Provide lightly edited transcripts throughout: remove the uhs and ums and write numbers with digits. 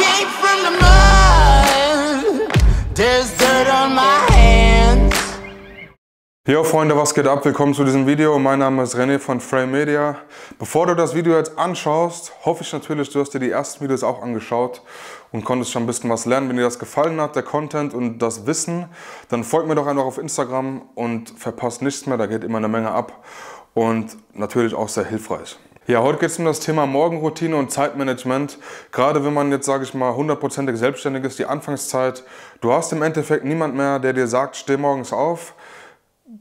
came from the mud. There's dirt on my hands. Yo Freunde, was geht ab? Willkommen zu diesem Video. Mein Name ist René von FrameMedia. Bevor du das Video jetzt anschaust, hoffe ich natürlich, du hast dir die ersten Videos auch angeschaut und konntest schon ein bisschen was lernen. Wenn dir das gefallen hat, der Content und das Wissen, dann folgt mir doch einfach auf Instagram und verpasst nichts mehr, da geht immer eine Menge ab und natürlich auch sehr hilfreich. Ja, heute geht es um das Thema Morgenroutine und Zeitmanagement. Gerade wenn man jetzt, sage ich mal, 100% selbstständig ist, die Anfangszeit. Du hast im Endeffekt niemand mehr, der dir sagt, steh morgens auf,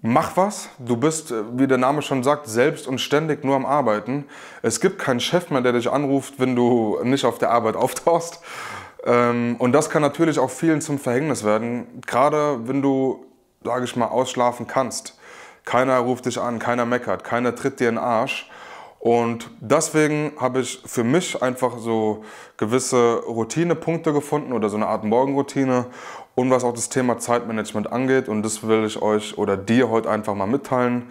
mach was. Du bist, wie der Name schon sagt, selbst und ständig nur am Arbeiten. Es gibt keinen Chef mehr, der dich anruft, wenn du nicht auf der Arbeit auftauchst. Und das kann natürlich auch vielen zum Verhängnis werden, gerade wenn du, sage ich mal, ausschlafen kannst. Keiner ruft dich an, keiner meckert, keiner tritt dir in den Arsch. Und deswegen habe ich für mich einfach so gewisse Routinepunkte gefunden oder so eine Art Morgenroutine und was auch das Thema Zeitmanagement angeht. Und das will ich euch oder dir heute einfach mal mitteilen,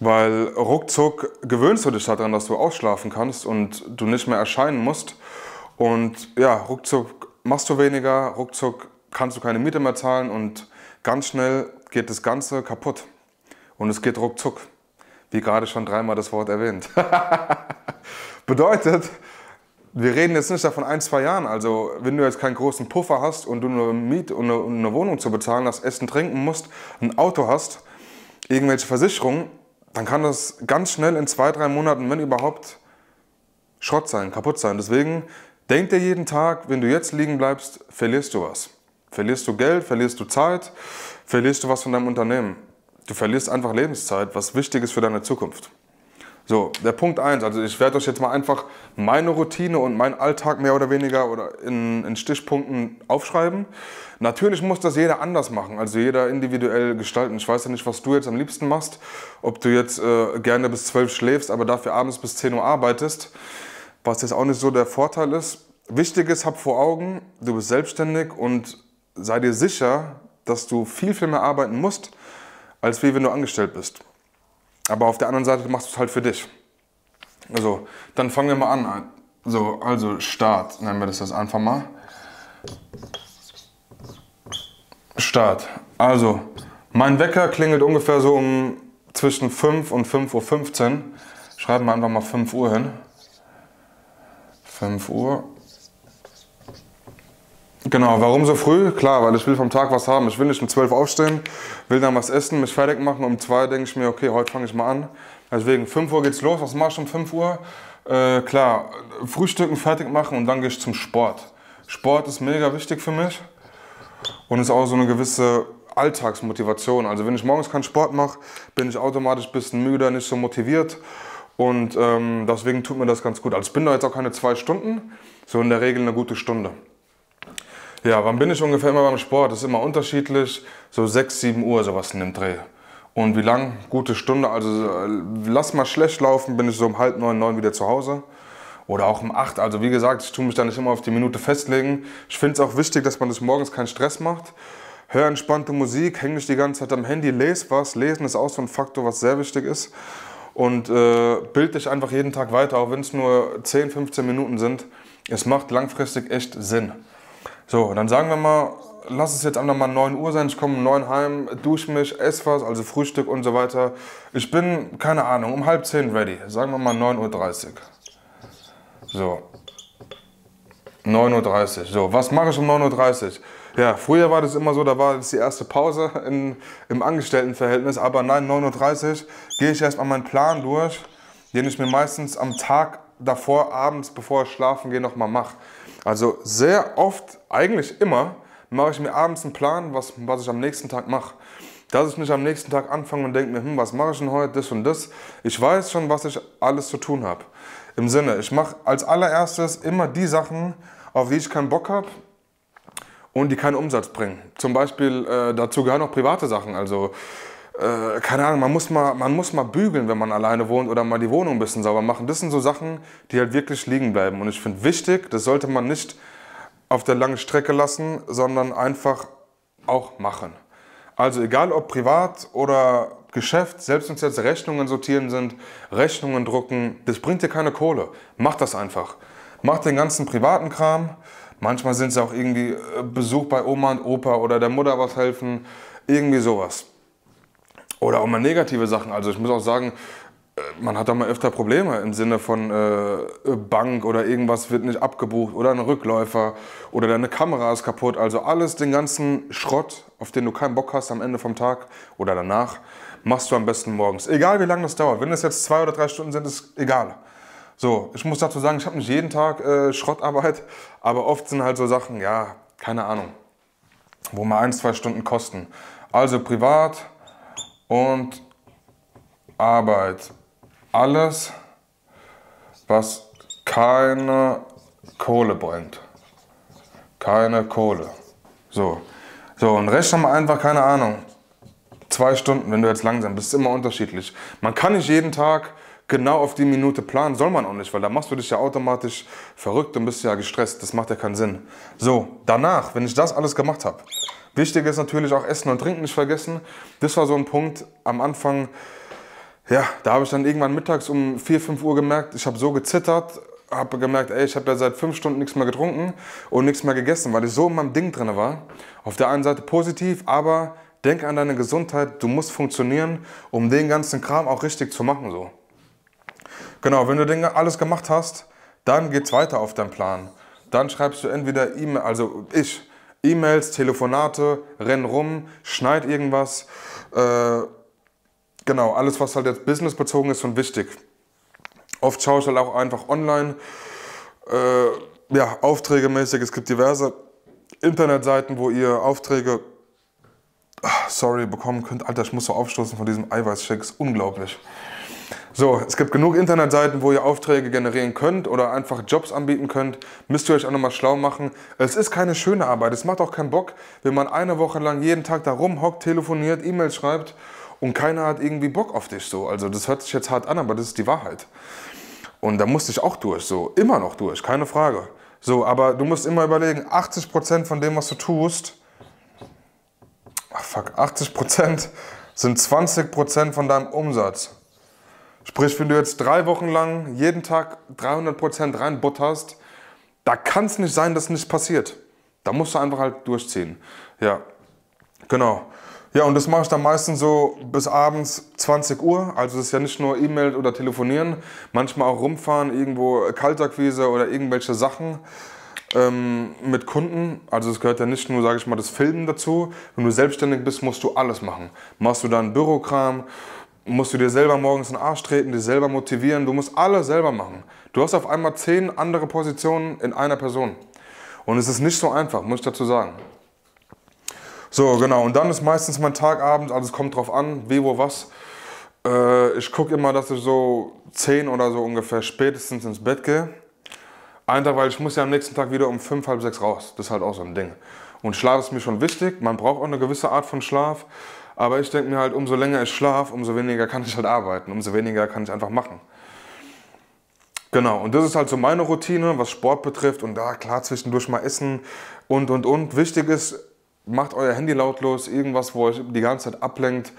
weil ruckzuck gewöhnst du dich daran, dass du ausschlafen kannst und du nicht mehr erscheinen musst. Und ja, ruckzuck machst du weniger, ruckzuck kannst du keine Miete mehr zahlen und ganz schnell geht das Ganze kaputt. Und es geht ruckzuck. Wie gerade schon dreimal das Wort erwähnt. Bedeutet, wir reden jetzt nicht davon 1, 2 Jahren. Also wenn du jetzt keinen großen Puffer hast und du nur Miete und eine Wohnung zu bezahlen hast, Essen, Trinken musst, ein Auto hast, irgendwelche Versicherungen, dann kann das ganz schnell in 2, 3 Monaten, wenn überhaupt, Schrott sein, kaputt sein. Deswegen denk dir jeden Tag, wenn du jetzt liegen bleibst, verlierst du was. Verlierst du Geld, verlierst du Zeit, verlierst du was von deinem Unternehmen. Du verlierst einfach Lebenszeit, was wichtig ist für deine Zukunft. So, der Punkt 1, also ich werde euch jetzt mal einfach meine Routine und meinen Alltag mehr oder weniger oder in Stichpunkten aufschreiben. Natürlich muss das jeder anders machen, also jeder individuell gestalten. Ich weiß ja nicht, was du jetzt am liebsten machst, ob du jetzt gerne bis 12 schläfst, aber dafür abends bis 10 Uhr arbeitest, was jetzt auch nicht so der Vorteil ist. Wichtig ist, hab vor Augen, du bist selbstständig und sei dir sicher, dass du viel, viel mehr arbeiten musst, als wie wenn du angestellt bist. Aber auf der anderen Seite machst du es halt für dich. Also, dann fangen wir mal an. So, also Start, nennen wir das jetzt einfach mal. Start. Also, mein Wecker klingelt ungefähr so um zwischen 5 und 5.15 Uhr. Schreiben wir einfach mal 5 Uhr hin. 5 Uhr. Genau, warum so früh? Klar, weil ich will vom Tag was haben. Ich will nicht um 12 aufstehen, will dann was essen, mich fertig machen. Um 2 denke ich mir, okay, heute fange ich mal an. Deswegen 5 Uhr geht's los. Was mache ich um 5 Uhr? Klar, frühstücken, fertig machen und dann gehe ich zum Sport. Sport ist mega wichtig für mich und ist auch so eine gewisse Alltagsmotivation. Also wenn ich morgens keinen Sport mache, bin ich automatisch ein bisschen müder, nicht so motiviert. Und deswegen tut mir das ganz gut. Also ich bin da jetzt auch keine 2 Stunden, so in der Regel eine gute Stunde. Ja, wann bin ich ungefähr immer beim Sport? Das ist immer unterschiedlich, so 6, 7 Uhr sowas in dem Dreh. Und wie lang? Gute Stunde, also lass mal schlecht laufen, bin ich so um 8:30, 9 wieder zu Hause. Oder auch um 8, also wie gesagt, ich tue mich da nicht immer auf die Minute festlegen. Ich finde es auch wichtig, dass man sich morgens keinen Stress macht. Hör entspannte Musik, häng nicht die ganze Zeit am Handy, lese was. Lesen ist auch so ein Faktor, was sehr wichtig ist. Und bild dich einfach jeden Tag weiter, auch wenn es nur 10, 15 Minuten sind. Es macht langfristig echt Sinn. So, dann sagen wir mal, lass es jetzt einfach mal 9 Uhr sein, ich komme um 9 heim, dusche mich, esse was, also Frühstück und so weiter. Ich bin, keine Ahnung, um 9:30 ready, sagen wir mal 9:30 Uhr. So, 9:30 Uhr, so, was mache ich um 9:30 Uhr? Ja, früher war das immer so, da war das die erste Pause im Angestelltenverhältnis, aber nein, 9:30 Uhr gehe ich erstmal meinen Plan durch, den ich mir meistens am Tag davor, abends, bevor ich schlafen gehe, nochmal mache. Also sehr oft, eigentlich immer, mache ich mir abends einen Plan, was ich am nächsten Tag mache. Dass ich nicht am nächsten Tag anfange und denke mir, was mache ich denn heute, das und das. Ich weiß schon, was ich alles zu tun habe. Im Sinne, ich mache als allererstes immer die Sachen, auf die ich keinen Bock habe und die keinen Umsatz bringen. Zum Beispiel dazu gehören auch private Sachen, also keine Ahnung, man muss mal bügeln, wenn man alleine wohnt oder mal die Wohnung ein bisschen sauber machen. Das sind so Sachen, die halt wirklich liegen bleiben. Und ich finde wichtig, das sollte man nicht auf der langen Strecke lassen, sondern einfach auch machen. Also egal ob privat oder Geschäft, selbst wenn es jetzt Rechnungen sortieren sind, Rechnungen drucken, das bringt dir keine Kohle. Mach das einfach. Mach den ganzen privaten Kram, Manchmal sind es auch irgendwie Besuch bei Oma und Opa oder der Mutter was helfen, irgendwie sowas. Oder auch mal negative Sachen. Also ich muss auch sagen, man hat da mal öfter Probleme im Sinne von Bank oder irgendwas wird nicht abgebucht oder ein Rückläufer oder deine Kamera ist kaputt. Also alles, den ganzen Schrott, auf den du keinen Bock hast am Ende vom Tag oder danach, machst du am besten morgens. Egal wie lange das dauert. Wenn es jetzt 2 oder 3 Stunden sind, ist egal. So, ich muss dazu sagen, ich habe nicht jeden Tag Schrottarbeit, aber oft sind halt so Sachen, ja, keine Ahnung, wo mal 1, 2 Stunden kosten. Also privat und Arbeit. Alles, was keine Kohle bringt. Keine Kohle. So, so und rechne mal einfach, keine Ahnung, 2 Stunden, wenn du jetzt langsam bist, ist immer unterschiedlich. Man kann nicht jeden Tag genau auf die Minute planen, soll man auch nicht, weil da machst du dich ja automatisch verrückt und bist ja gestresst, das macht ja keinen Sinn. So, danach, wenn ich das alles gemacht habe, wichtig ist natürlich auch Essen und Trinken nicht vergessen. Das war so ein Punkt am Anfang, ja, da habe ich dann irgendwann mittags um 4, 5 Uhr gemerkt, ich habe so gezittert, habe gemerkt, ey, ich habe ja seit 5 Stunden nichts mehr getrunken und nichts mehr gegessen, weil ich so in meinem Ding drin war. Auf der einen Seite positiv, aber denk an deine Gesundheit, du musst funktionieren, um den ganzen Kram auch richtig zu machen, so. Genau, wenn du den alles gemacht hast, dann geht's weiter auf deinen Plan. Dann schreibst du entweder E-Mails, also ich, E-Mails, Telefonate, renn rum, schneid irgendwas. Genau, alles, was halt jetzt businessbezogen ist und wichtig. Oft schaue ich halt auch einfach online, ja, Aufträge mäßig. Es gibt diverse Internetseiten, wo ihr Aufträge, bekommen könnt. Alter, ich muss so aufstoßen von diesem Eiweißshake, ist unglaublich. So, es gibt genug Internetseiten, wo ihr Aufträge generieren könnt oder einfach Jobs anbieten könnt. Müsst ihr euch auch nochmal schlau machen. Es ist keine schöne Arbeit, es macht auch keinen Bock, wenn man eine Woche lang jeden Tag da rumhockt, telefoniert, E-Mails schreibt und keiner hat irgendwie Bock auf dich so. Also das hört sich jetzt hart an, aber das ist die Wahrheit. Und da musste ich auch durch, so, immer noch durch, keine Frage. So, aber du musst immer überlegen, 80% von dem, was du tust, 80% sind 20% von deinem Umsatz. Sprich, wenn du jetzt 3 Wochen lang jeden Tag 300% reinbutterst, da kann es nicht sein, dass nichts passiert. Da musst du einfach halt durchziehen. Ja, genau. Ja, und das mache ich dann meistens so bis abends 20 Uhr. Also das ist ja nicht nur E-Mail oder telefonieren, manchmal auch rumfahren, irgendwo Kaltakquise oder irgendwelche Sachen mit Kunden. Also es gehört ja nicht nur, sage ich mal, das Filmen dazu. Wenn du selbstständig bist, musst du alles machen. Machst du dann Bürokram, musst du dir selber morgens in den Arsch treten, dich selber motivieren, du musst alles selber machen. Du hast auf einmal 10 andere Positionen in einer Person. Und es ist nicht so einfach, muss ich dazu sagen. So, genau, und dann ist meistens mein Tag abends, also es kommt drauf an, wie, wo, was. Ich gucke immer, dass ich so 10 oder so ungefähr spätestens ins Bett gehe. Einfach, weil ich muss ja am nächsten Tag wieder um 5, halb 6 raus. Das ist halt auch so ein Ding. Und Schlaf ist mir schon wichtig, man braucht auch eine gewisse Art von Schlaf. Aber ich denke mir halt, umso länger ich schlafe, umso weniger kann ich halt arbeiten, umso weniger kann ich einfach machen. Genau, und das ist halt so meine Routine, was Sport betrifft. Und da, klar, zwischendurch mal essen und. Wichtig ist, macht euer Handy lautlos, irgendwas, wo euch die ganze Zeit ablenkt.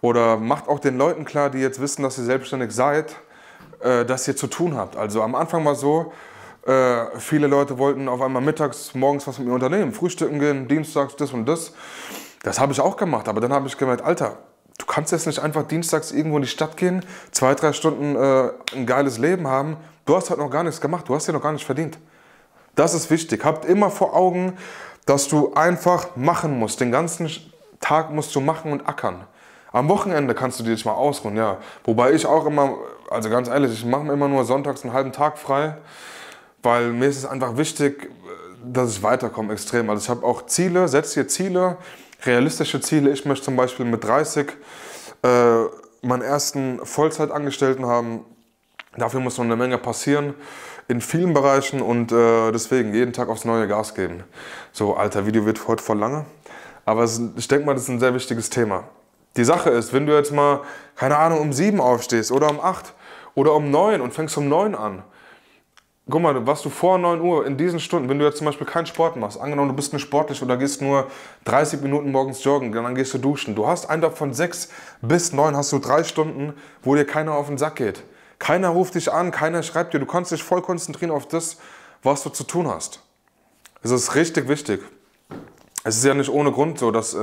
Oder macht auch den Leuten klar, die jetzt wissen, dass ihr selbstständig seid, dass ihr zu tun habt. Also am Anfang war es so, viele Leute wollten auf einmal mittags, morgens was mit ihrem Unternehmen, frühstücken gehen, dienstags das und das. Das habe ich auch gemacht, aber dann habe ich gemerkt, Alter, du kannst jetzt nicht einfach dienstags irgendwo in die Stadt gehen, 2, 3 Stunden ein geiles Leben haben. Du hast halt noch gar nichts gemacht, du hast dir noch gar nicht verdient. Das ist wichtig. Habt immer vor Augen, dass du einfach machen musst. Den ganzen Tag musst du machen und ackern. Am Wochenende kannst du dich mal ausruhen, ja. Wobei ich auch immer, also ganz ehrlich, ich mache mir immer nur sonntags einen halben Tag frei, weil mir ist es einfach wichtig, dass ich weiterkomme extrem. Also ich habe auch Ziele, setze dir Ziele. Realistische Ziele, ich möchte zum Beispiel mit 30 meinen ersten Vollzeitangestellten haben. Dafür muss noch eine Menge passieren in vielen Bereichen und deswegen jeden Tag aufs neue Gas geben. So, alter, Video wird heute voll lange, aber ich denke mal, das ist ein sehr wichtiges Thema. Die Sache ist, wenn du jetzt mal, keine Ahnung, um 7 aufstehst oder um 8 oder um 9 und fängst um 9 an. Guck mal, was du vor 9 Uhr in diesen Stunden, wenn du jetzt zum Beispiel keinen Sport machst, angenommen du bist nicht sportlich oder gehst nur 30 Minuten morgens joggen, dann gehst du duschen. Du hast einfach von 6 bis 9 hast du 3 Stunden, wo dir keiner auf den Sack geht. Keiner ruft dich an, keiner schreibt dir, du kannst dich voll konzentrieren auf das, was du zu tun hast. Es ist richtig wichtig. Es ist ja nicht ohne Grund so, dass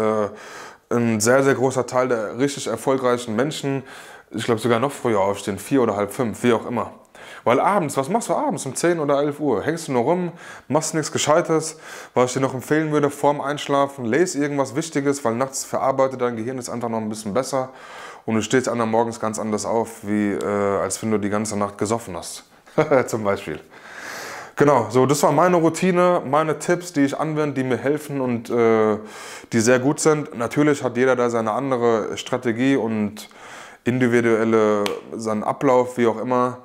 ein sehr, sehr großer Teil der richtig erfolgreichen Menschen, ich glaube sogar noch früher aufstehen, 4 oder halb 5, wie auch immer. Weil abends, was machst du abends um 10 oder 11 Uhr? Hängst du nur rum, machst nichts Gescheites. Was ich dir noch empfehlen würde, vorm Einschlafen, lese irgendwas Wichtiges, weil nachts verarbeitet dein Gehirn das einfach noch ein bisschen besser und du stehst anderen morgens ganz anders auf, wie als wenn du die ganze Nacht gesoffen hast, zum Beispiel. Genau, so das war meine Routine, meine Tipps, die ich anwende, die mir helfen und die sehr gut sind. Natürlich hat jeder da seine andere Strategie und individuelle, seinen Ablauf, wie auch immer.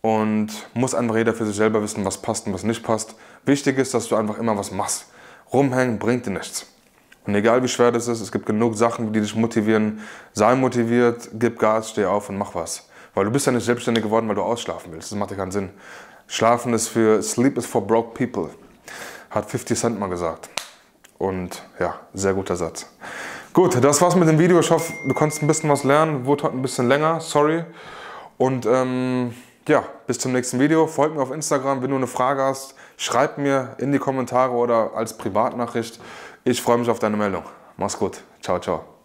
Und muss einfach jeder für sich selber wissen, was passt und was nicht passt. Wichtig ist, dass du einfach immer was machst. Rumhängen bringt dir nichts. Und egal wie schwer das ist, es gibt genug Sachen, die dich motivieren. Sei motiviert, gib Gas, steh auf und mach was. Weil du bist ja nicht selbstständig geworden, weil du ausschlafen willst. Das macht ja keinen Sinn. Schlafen ist für, Sleep is for broke people. Hat 50 Cent mal gesagt. Und ja, sehr guter Satz. Gut, das war's mit dem Video. Ich hoffe, du konntest ein bisschen was lernen. Wurde heute ein bisschen länger, sorry. Und ja, bis zum nächsten Video. Folgt mir auf Instagram. Wenn du eine Frage hast, schreib mir in die Kommentare oder als Privatnachricht. Ich freue mich auf deine Meldung. Mach's gut. Ciao, ciao.